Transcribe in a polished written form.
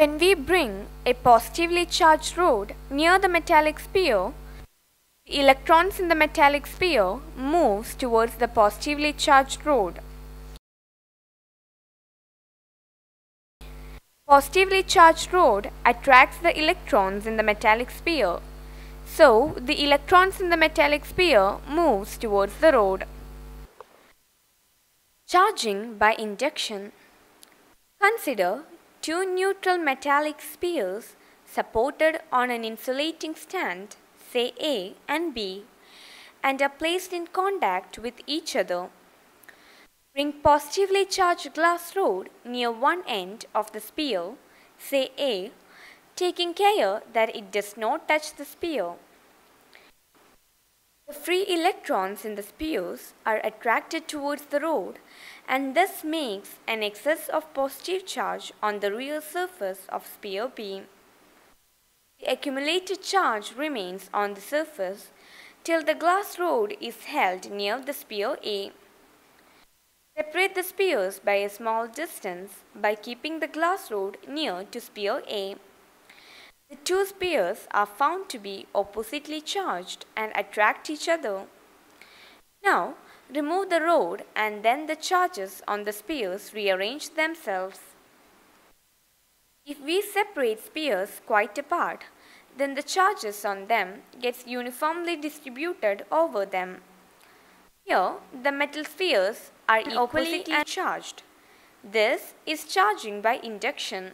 When we bring a positively charged rod near the metallic sphere, the electrons in the metallic sphere moves towards the positively charged rod. Positively charged rod attracts the electrons in the metallic sphere. So, the electrons in the metallic sphere moves towards the rod. Charging by induction. Consider two neutral metallic spheres supported on an insulating stand, say A and B, and are placed in contact with each other. Bring positively charged glass rod near one end of the sphere, say A, taking care that it does not touch the sphere. The free electrons in the spheres are attracted towards the rod, and this makes an excess of positive charge on the real surface of sphere B. The accumulated charge remains on the surface till the glass rod is held near the sphere A. Separate the spheres by a small distance by keeping the glass rod near to sphere A. The two spheres are found to be oppositely charged and attract each other. Now, remove the rod and then the charges on the spheres rearrange themselves. If we separate spheres quite apart, then the charges on them gets uniformly distributed over them. Here, the metal spheres are equally charged. This is charging by induction.